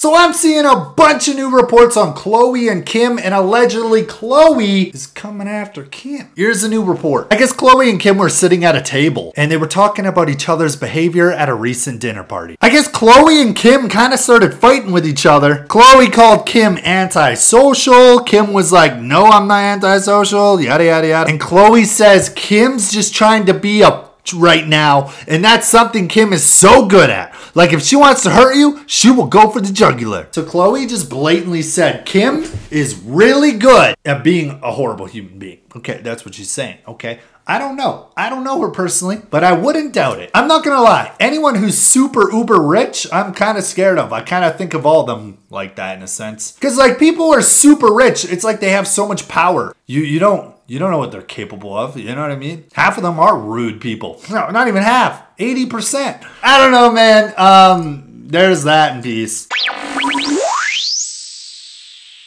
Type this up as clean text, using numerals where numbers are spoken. So I'm seeing a bunch of new reports on Khloe and Kim, and allegedly Khloe is coming after Kim. Here's a new report. I guess Khloe and Kim were sitting at a table and they were talking about each other's behavior at a recent dinner party. I guess Khloe and Kim kind of started fighting with each other. Khloe called Kim antisocial. Kim was like, no, I'm not antisocial, yada, yada, yada. And Khloe says Kim's just trying to be a right now, and that's something Kim is so good at. Like, if she wants to hurt you, she will go for the jugular. So Khloe just blatantly said Kim is really good at being a horrible human being. Okay, that's what she's saying. Okay, I don't know. I don't know her personally, but I wouldn't doubt it. I'm not gonna lie, anyone who's super uber rich, I'm kind of scared of. I kind of think of all of them like that in a sense, because like, people who are super rich, it's like they have so much power. You don't know what they're capable of, you know what I mean? Half of them are rude people. No, not even half, 80%. I don't know, man. There's that in peace.